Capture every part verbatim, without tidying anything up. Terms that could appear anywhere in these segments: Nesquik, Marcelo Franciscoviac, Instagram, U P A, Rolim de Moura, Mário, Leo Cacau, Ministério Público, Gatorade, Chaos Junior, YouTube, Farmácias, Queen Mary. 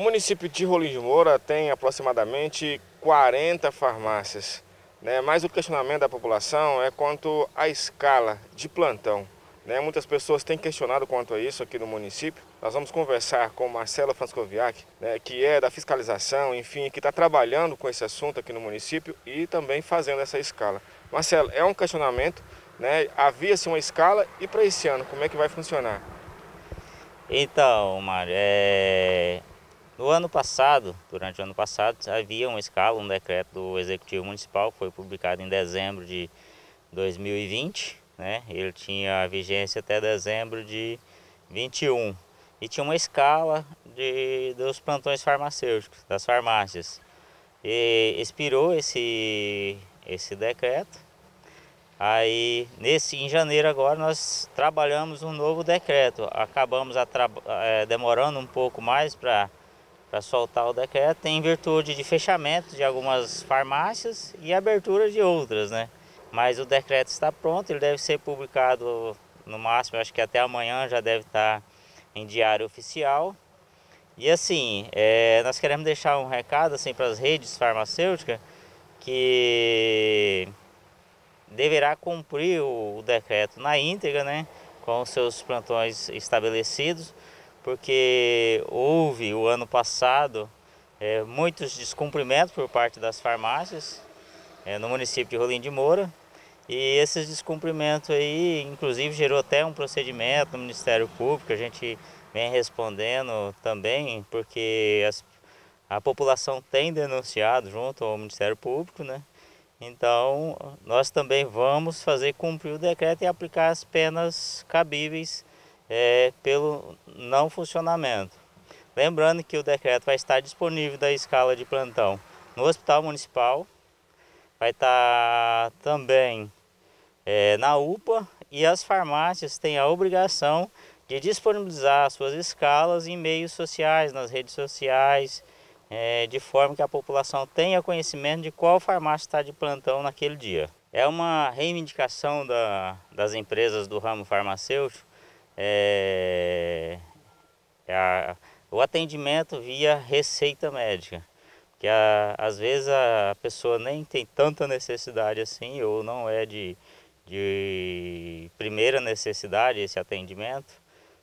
O município de Rolim de Moura tem aproximadamente quarenta farmácias, né? Mas o questionamento da população é quanto à escala de plantão, né? Muitas pessoas têm questionado quanto a isso aqui no município. Nós vamos conversar com o Marcelo Franciscoviac, né, que é da fiscalização, enfim, que está trabalhando com esse assunto aqui no município e também fazendo essa escala. Marcelo, é um questionamento, né? Havia-se uma escala e para esse ano, como é que vai funcionar? Então, Mário, é... no ano passado, durante o ano passado, havia uma escala, um decreto do Executivo Municipal, que foi publicado em dezembro de dois mil e vinte, né? Ele tinha vigência até dezembro de vinte e um. E tinha uma escala de, dos plantões farmacêuticos, das farmácias. E expirou esse, esse decreto. Aí, nesse, em janeiro agora, nós trabalhamos um novo decreto. Acabamos a é, demorando um pouco mais para soltar o decreto, em virtude de fechamento de algumas farmácias e abertura de outras, né? Mas o decreto está pronto, ele deve ser publicado no máximo, acho que até amanhã já deve estar em diário oficial. E assim, é, nós queremos deixar um recado assim, para as redes farmacêuticas, que deverá cumprir o, o decreto na íntegra, né, com os seus plantões estabelecidos, porque houve o ano passado é, muitos descumprimentos por parte das farmácias é, no município de Rolim de Moura. E esses descumprimentos aí, inclusive, gerou até um procedimento no Ministério Público. A gente vem respondendo também, porque as, a população tem denunciado junto ao Ministério Público, né? Então, nós também vamos fazer cumprir o decreto e aplicar as penas cabíveis é, pelo não funcionamento. Lembrando que o decreto vai estar disponível da escala de plantão no Hospital Municipal, vai estar também... É, na U P A, e as farmácias têm a obrigação de disponibilizar suas escalas em meios sociais, nas redes sociais, é, de forma que a população tenha conhecimento de qual farmácia está de plantão naquele dia. É uma reivindicação da, das empresas do ramo farmacêutico, é, a, o atendimento via receita médica. Que a, às vezes a pessoa nem tem tanta necessidade assim, ou não é de... de primeira necessidade esse atendimento,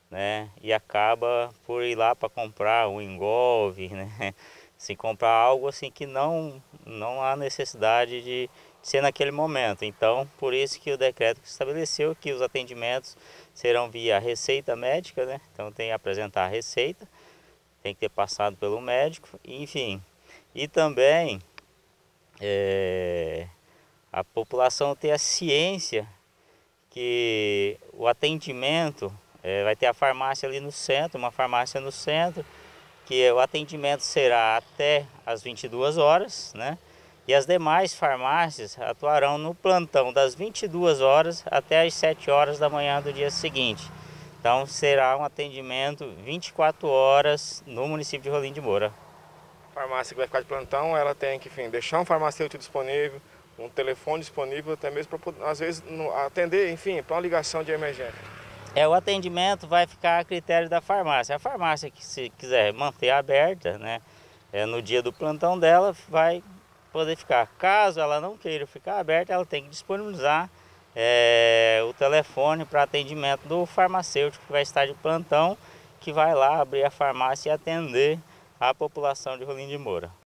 né? E acaba por ir lá para comprar um engolve, né? Se comprar algo assim que não, não há necessidade de ser naquele momento. Então, por isso que o decreto estabeleceu que os atendimentos serão via receita médica, né? Então tem que apresentar a receita, tem que ter passado pelo médico, enfim. E também... É... a população ter a ciência que o atendimento, é, vai ter a farmácia ali no centro, uma farmácia no centro, que o atendimento será até as vinte e duas horas, né? E as demais farmácias atuarão no plantão das vinte e duas horas até as sete horas da manhã do dia seguinte. Então será um atendimento vinte e quatro horas no município de Rolim de Moura. A farmácia que vai ficar de plantão, ela tem que, enfim, deixar um farmacêutico disponível, um telefone disponível até mesmo para, às vezes, atender, enfim, para uma ligação de emergência. É, o atendimento vai ficar a critério da farmácia. A farmácia que, se quiser manter aberta, né, é, no dia do plantão dela, vai poder ficar. Caso ela não queira ficar aberta, ela tem que disponibilizar é, o telefone para atendimento do farmacêutico que vai estar de plantão, que vai lá abrir a farmácia e atender a população de Rolim de Moura.